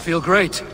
feel great.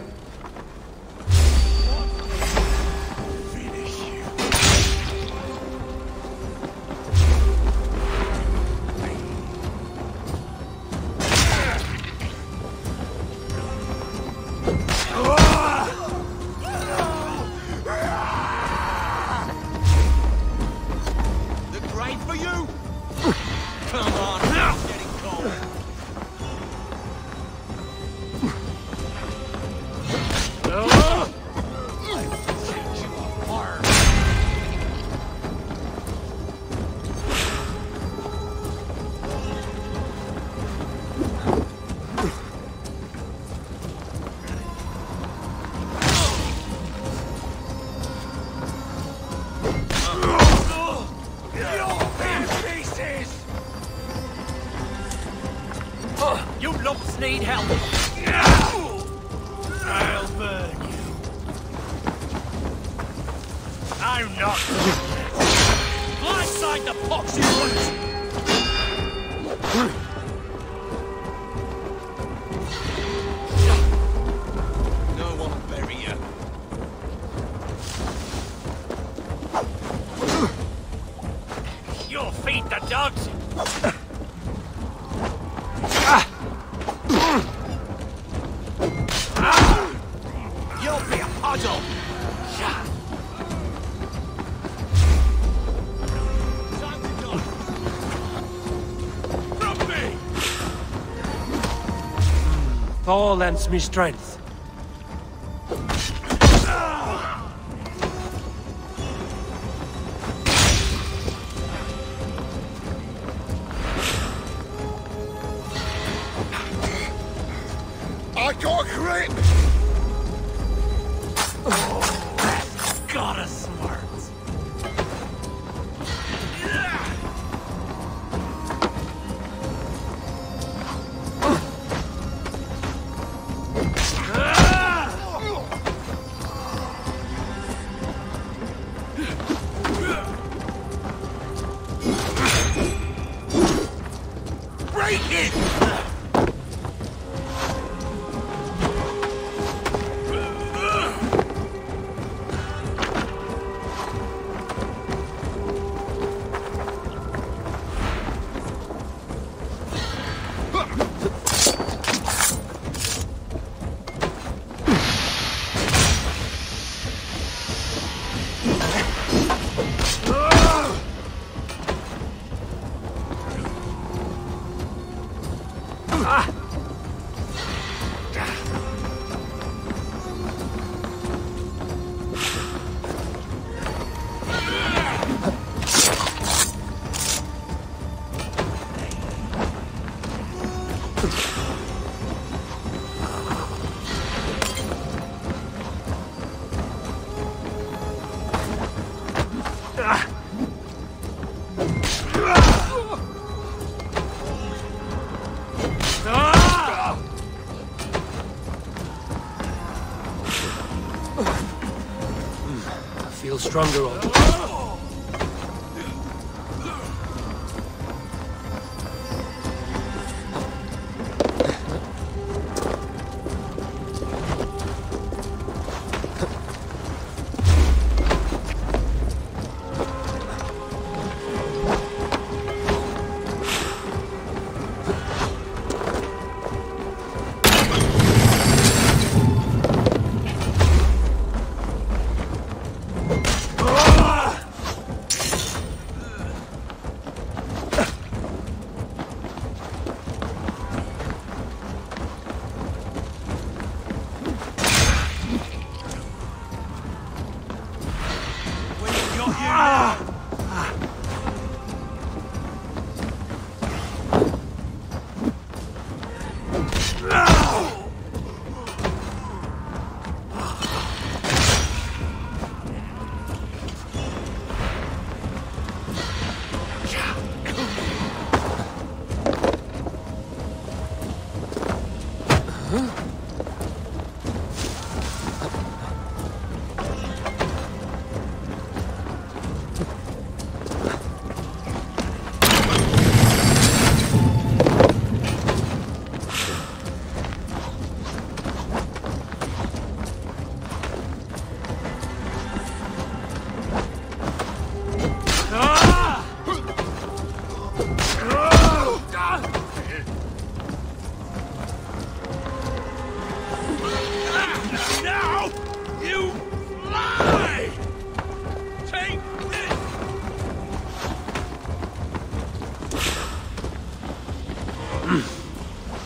Paul lends me strength. Stronger on it.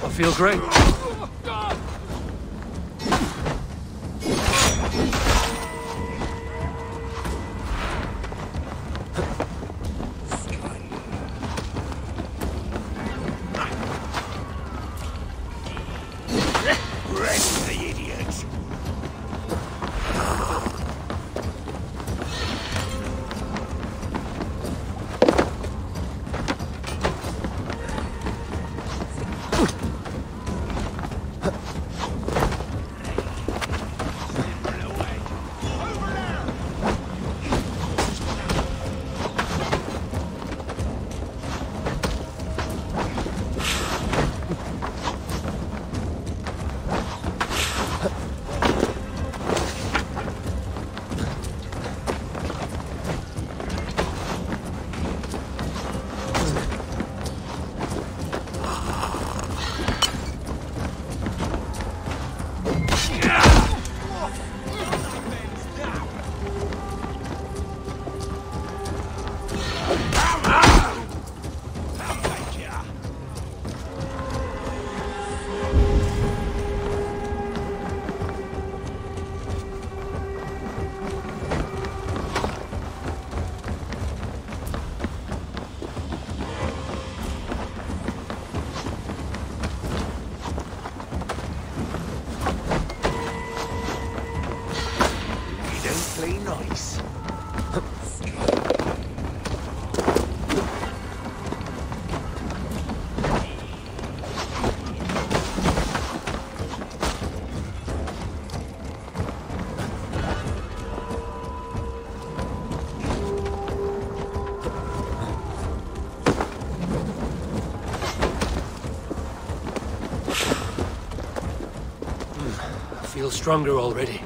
I feel great. I feel stronger already.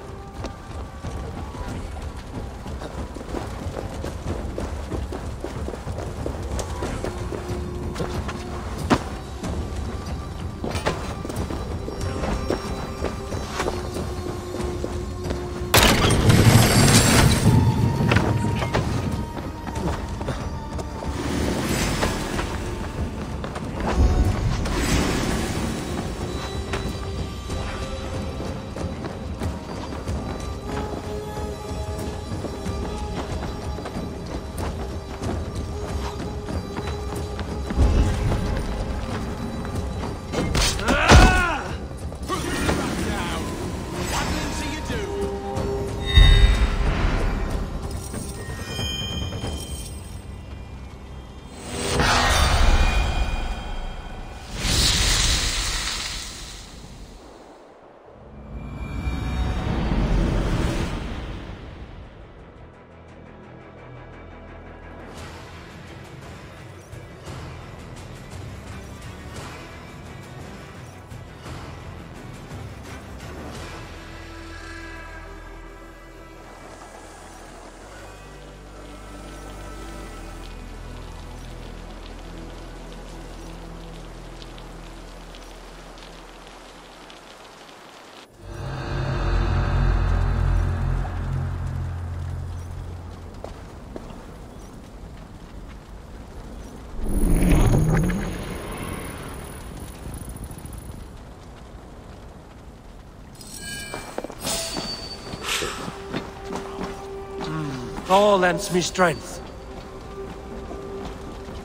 Thor lends me strength.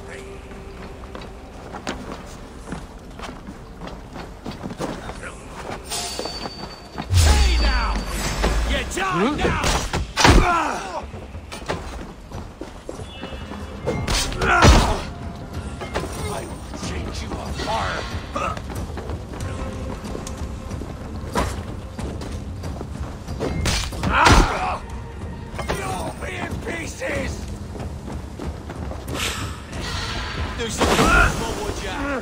Hey now! You die now! I will change you apart! Do something more, would ya?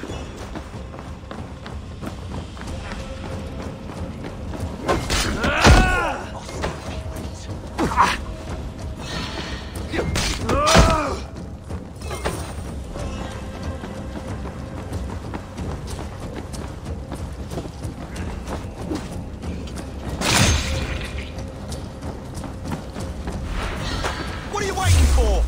What are you waiting for?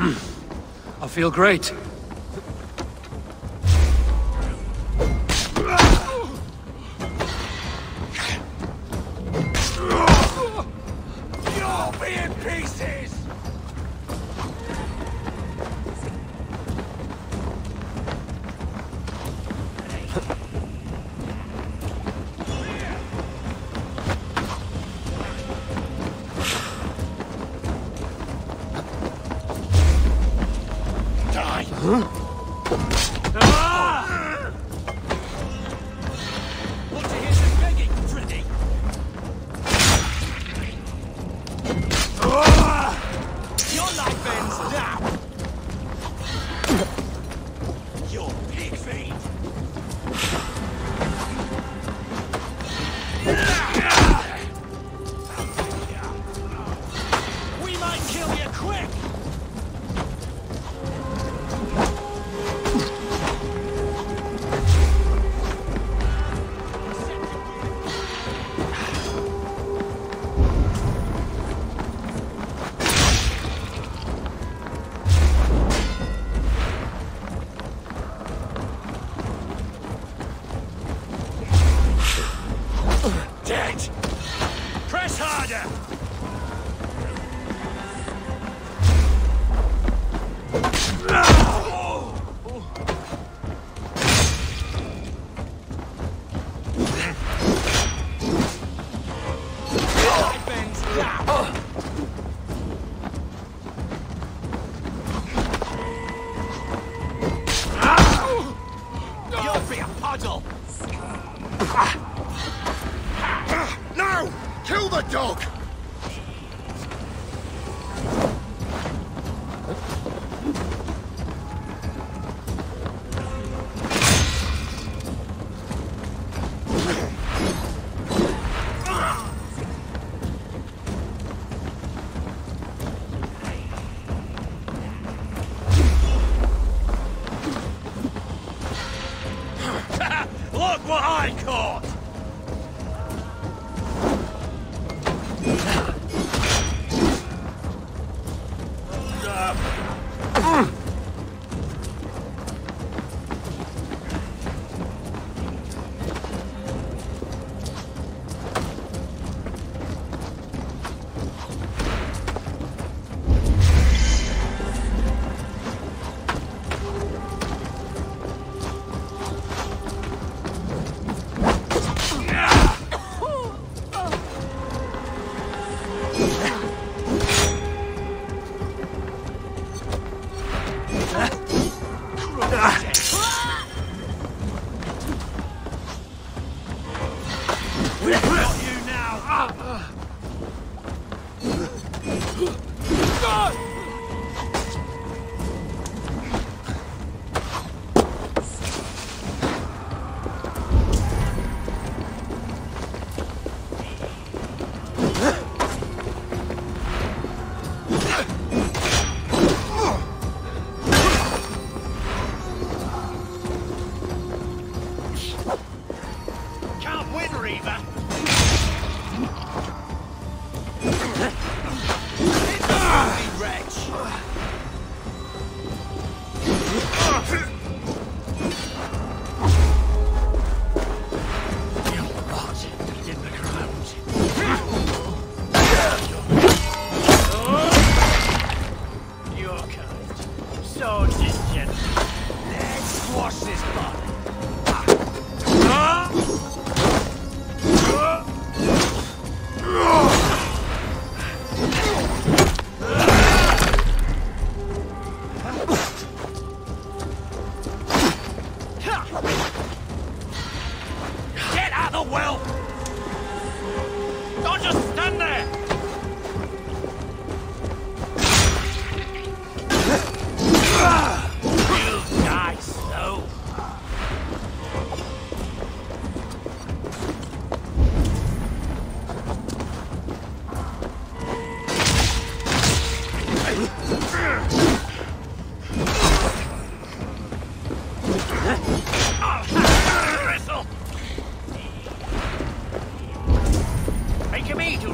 I feel great.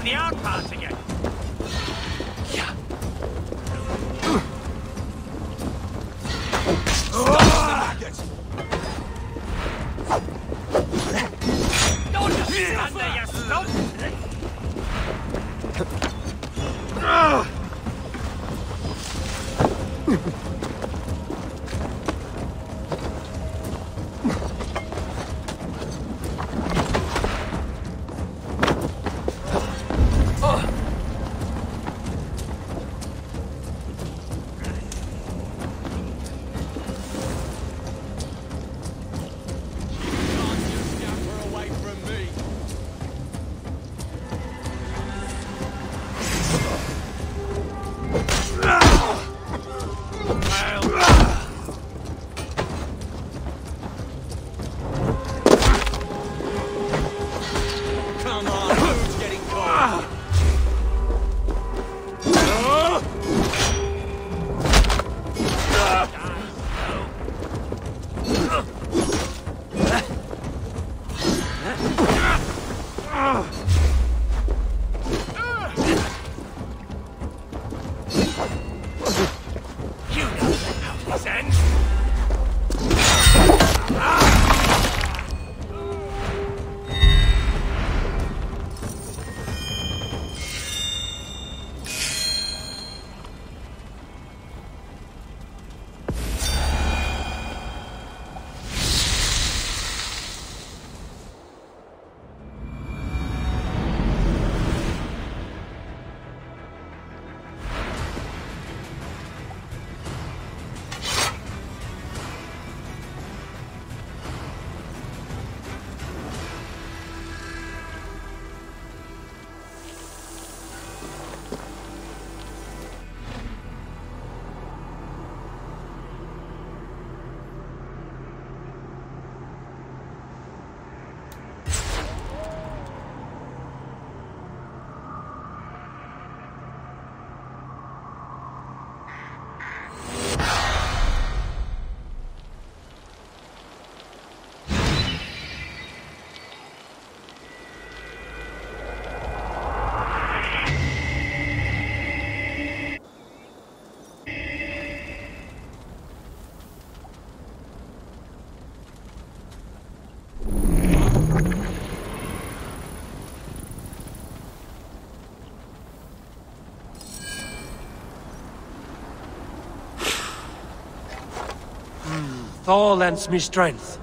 The out pass again. Yeah. Thor lends me strength.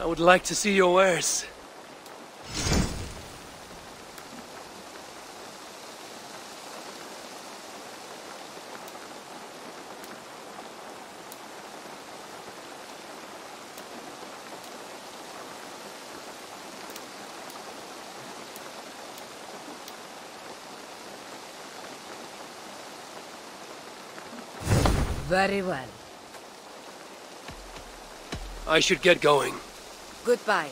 I would like to see your wares. Very well. I should get going. Goodbye.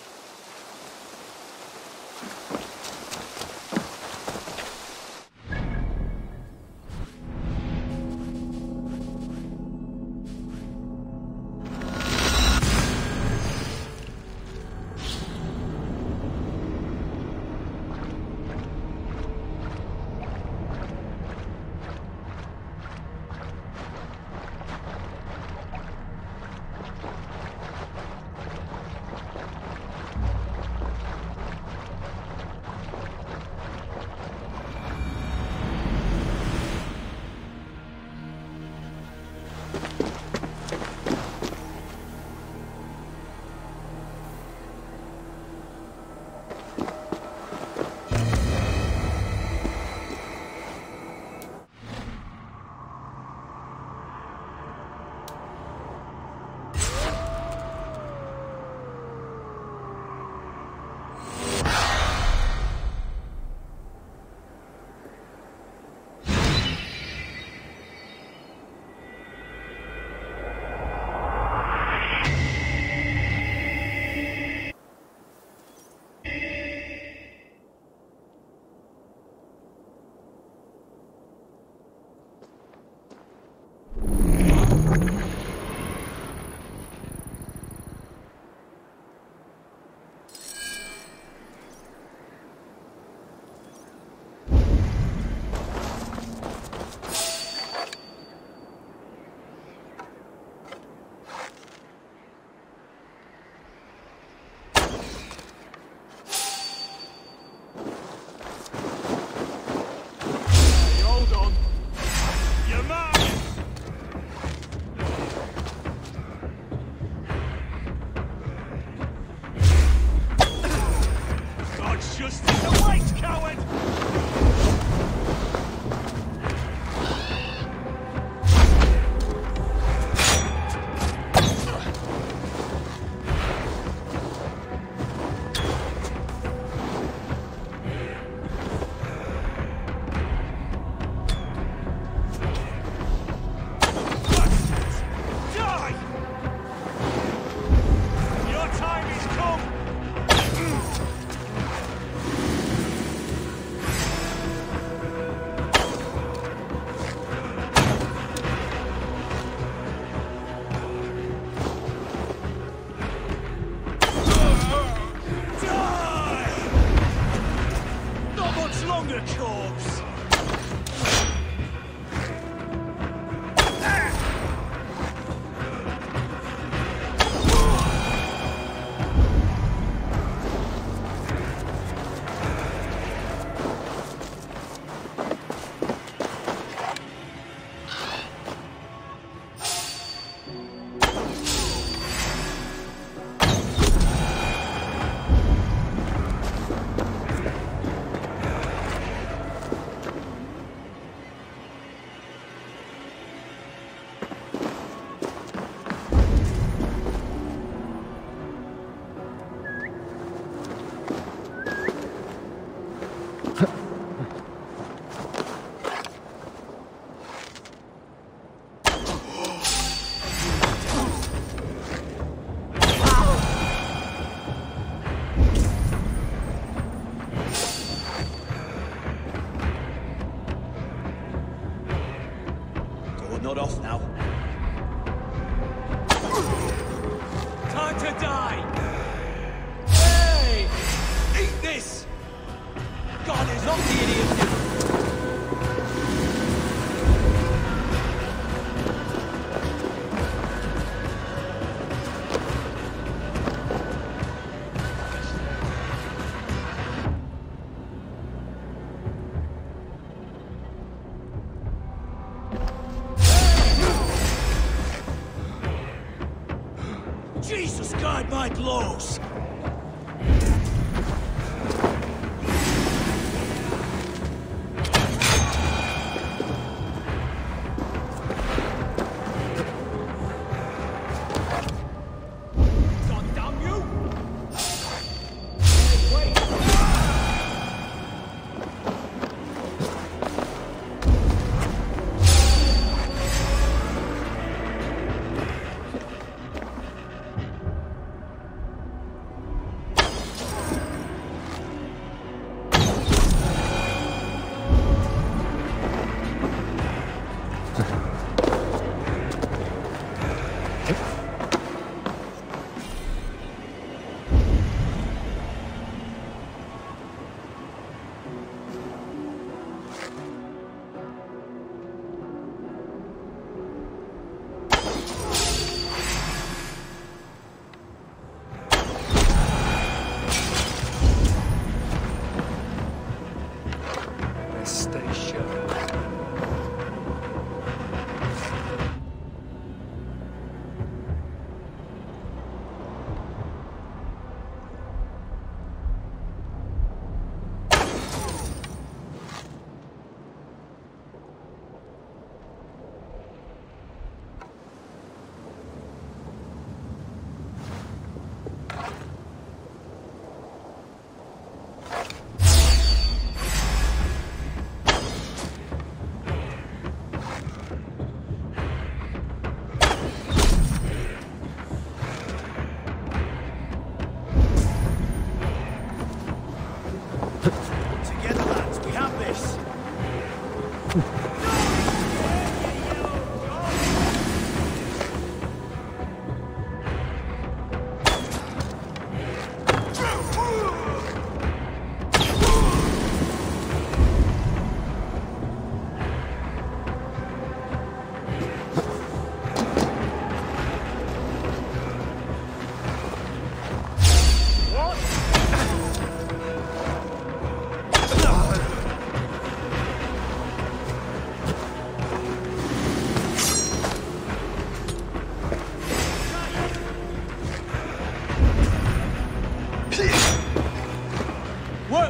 Jesus, guide my blows!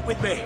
With me.